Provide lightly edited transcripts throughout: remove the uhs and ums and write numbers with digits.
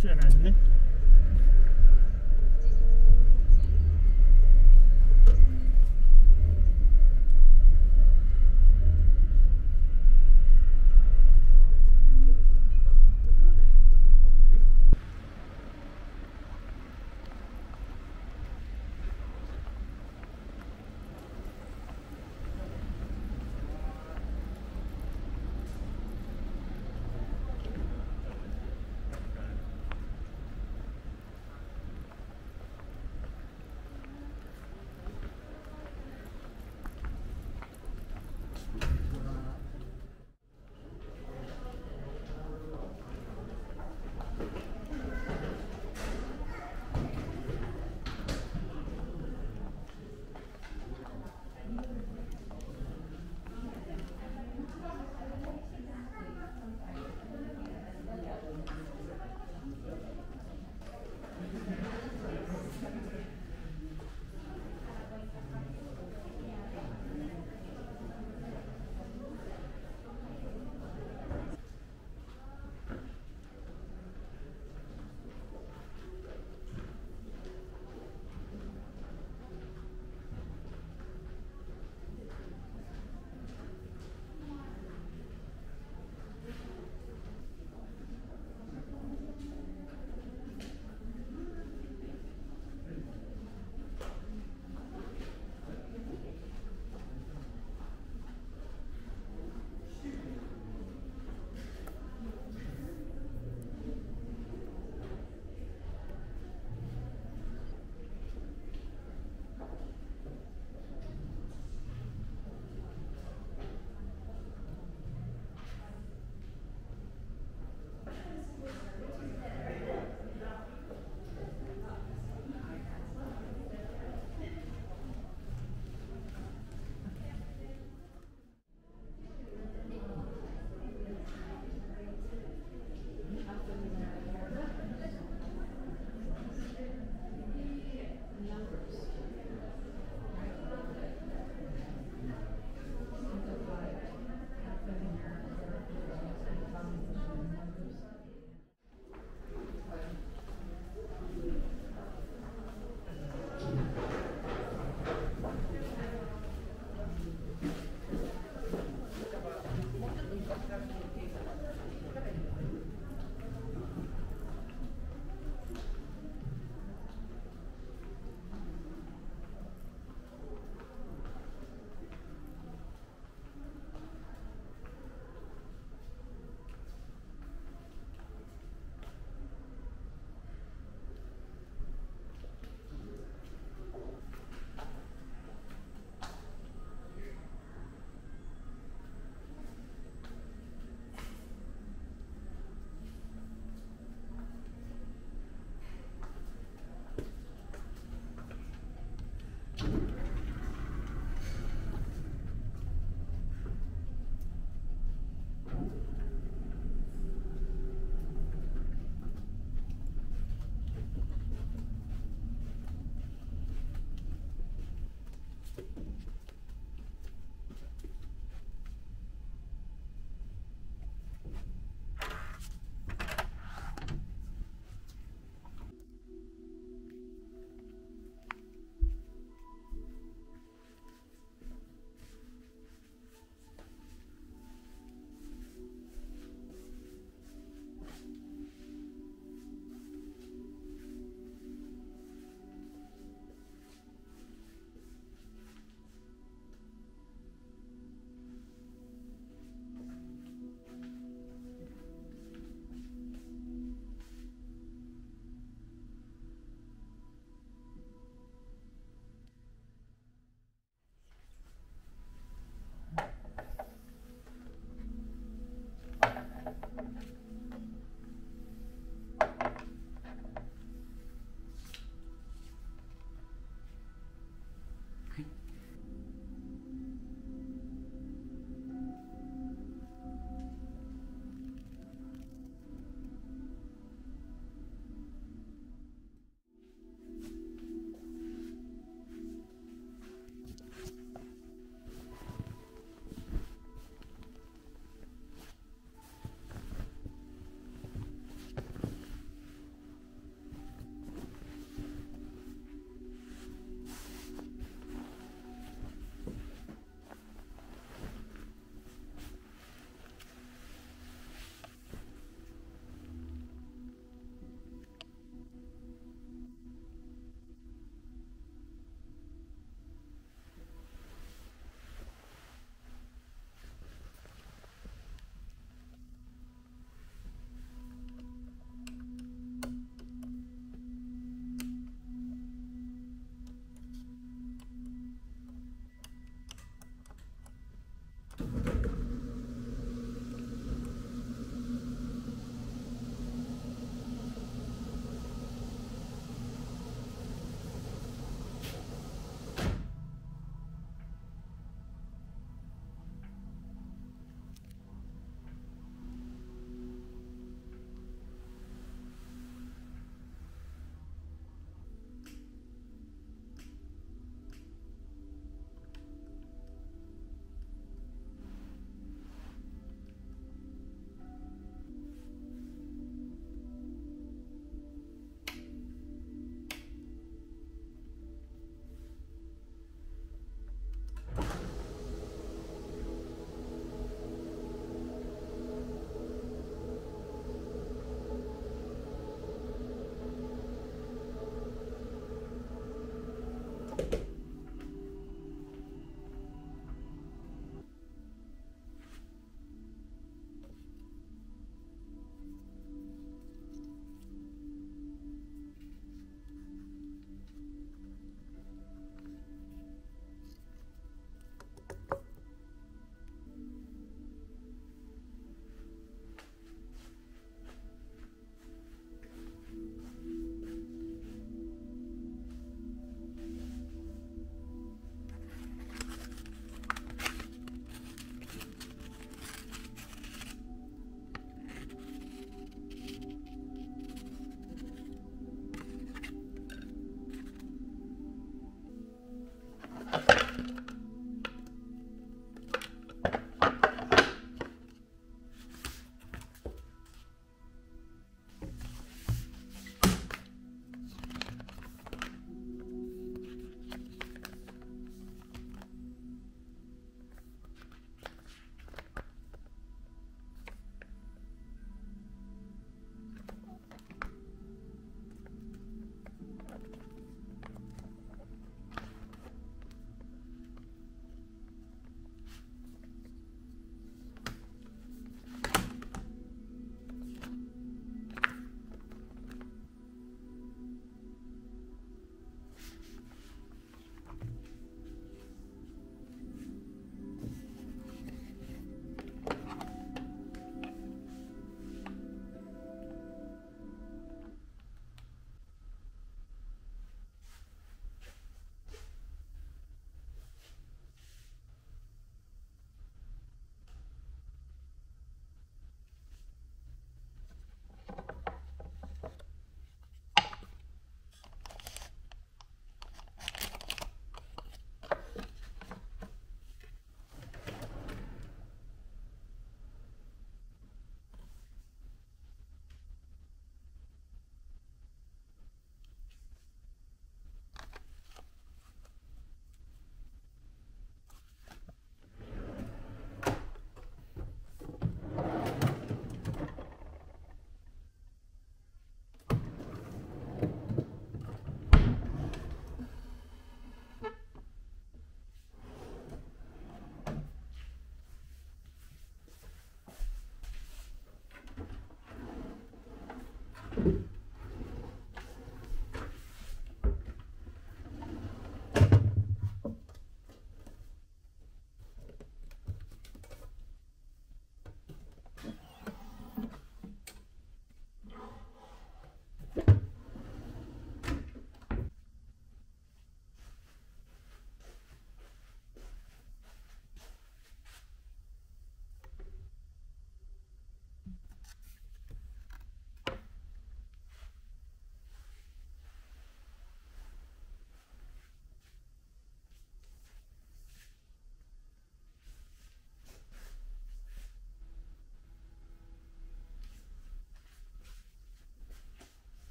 じゃないね。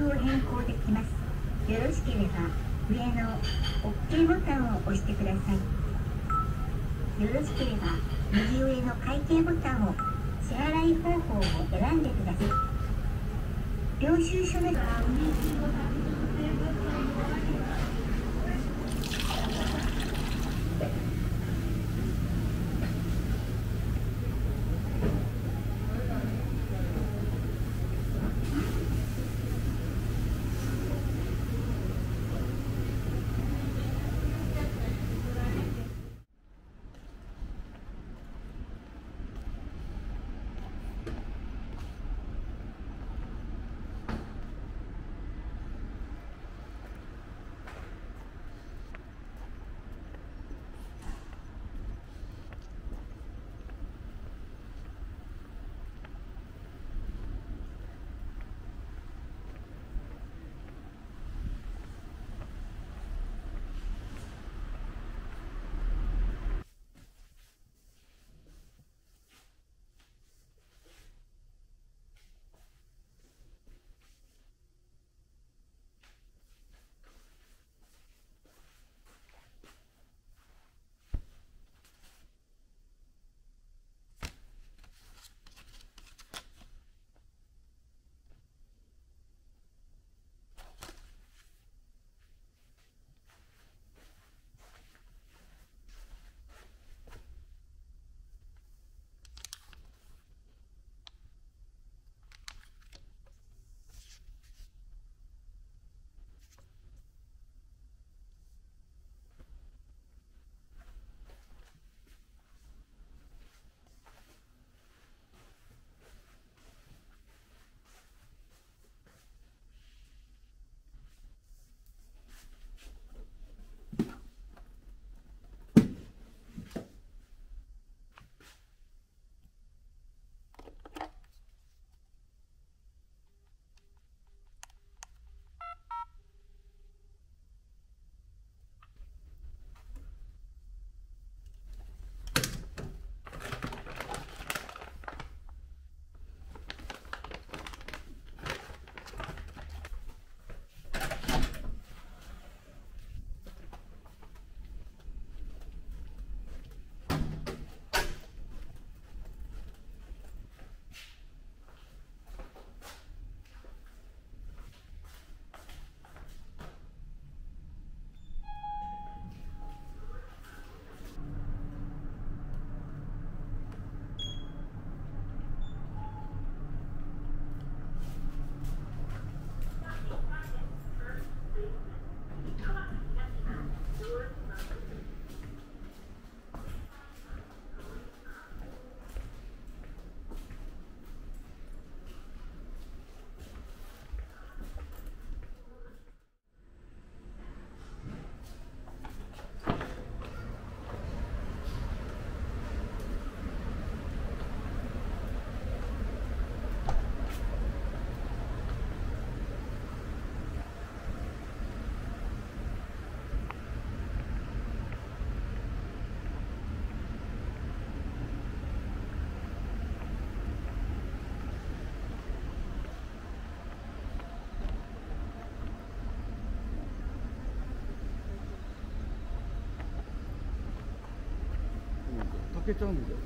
グを変更できます。よろしければ上の OK ボタンを押してください。よろしければ右上の会計ボタンを支払い方法を選んでください。領収書のかけちゃうんだよ。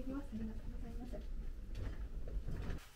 います。ありがとうございます。